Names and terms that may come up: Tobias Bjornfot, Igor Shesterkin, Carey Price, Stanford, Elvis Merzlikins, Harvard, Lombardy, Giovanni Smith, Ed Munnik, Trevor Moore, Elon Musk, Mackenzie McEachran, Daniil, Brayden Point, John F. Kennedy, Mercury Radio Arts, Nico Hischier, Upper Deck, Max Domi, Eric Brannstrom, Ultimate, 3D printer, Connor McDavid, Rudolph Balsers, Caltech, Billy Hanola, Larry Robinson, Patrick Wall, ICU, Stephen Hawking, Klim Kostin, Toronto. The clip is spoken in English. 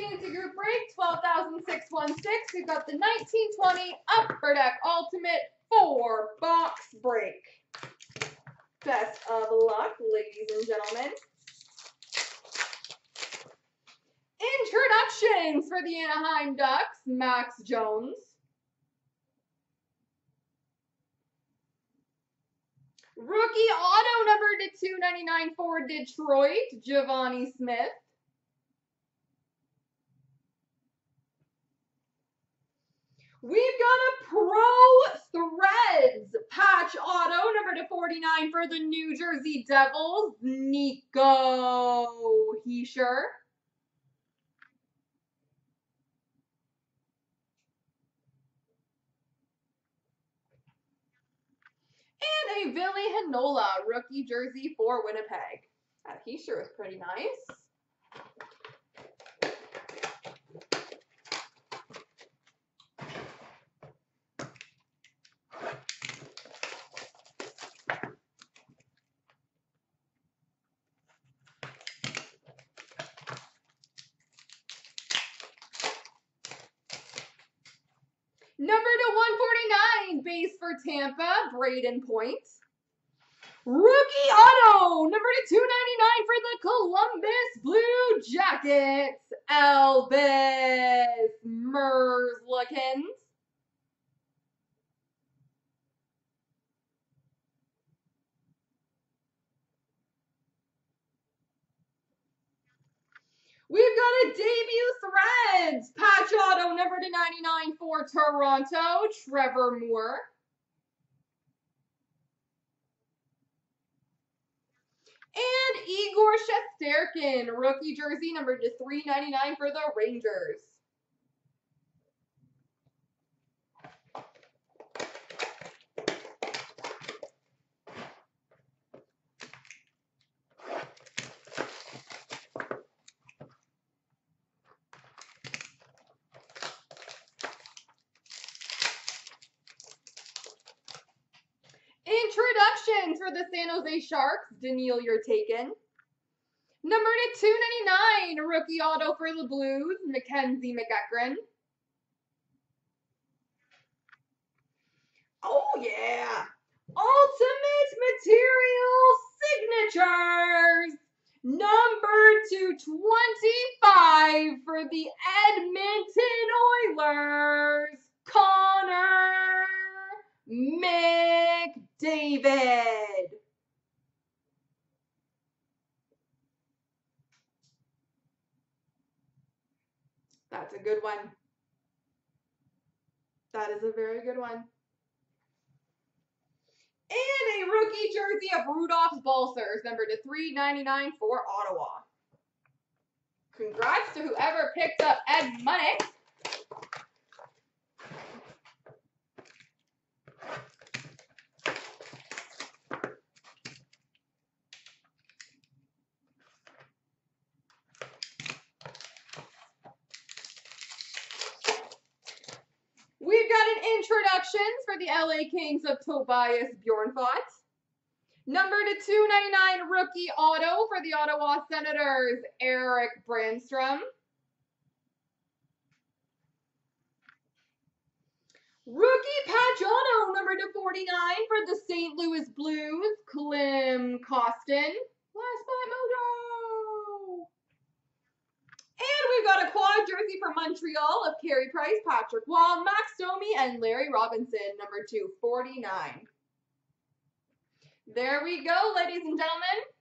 Closing into group break, 12,616. We've got the 1920 Upper Deck Ultimate 4-box break. Best of luck, ladies and gentlemen. Introductions for the Anaheim Ducks, Max Jones. Rookie auto number /299 for Detroit, Giovanni Smith. We've got a Pro Threads patch auto number /49 for the New Jersey Devils, Nico Hischier. And a Billy Hanola rookie jersey for Winnipeg. That Hischier was pretty nice. Number /149, base for Tampa, Brayden Point. Rookie auto, number /299 for the Columbus Blue Jackets, Elvis Merzlikins. We've got a debut Threads patch auto number /99 for Toronto, Trevor Moore. And Igor Shesterkin, rookie jersey number /399 for the Rangers. Introductions for the San Jose Sharks, Daniil, you're taken. Number /299, rookie auto for the Blues, Mackenzie McEachran. Oh yeah, Ultimate Material Signatures, number /225 for the Edmonton Oilers, Connor McDavid. That's a good one. That is a very good one. And a rookie jersey of Rudolph Balsers, number /399 for Ottawa. Congrats to whoever picked up Ed Munnik. Introductions for the LA Kings of Tobias Bjornfot. Number /299 rookie auto for the Ottawa Senators, Eric Brannstrom. Rookie patch auto number /49 for the St. Louis Blues, Klim Kostin. Last spot mojo. And we've got a quad jersey for Montreal of Carey Price, Patrick Wall, Max Domi, and Larry Robinson, number /249. There we go, ladies and gentlemen.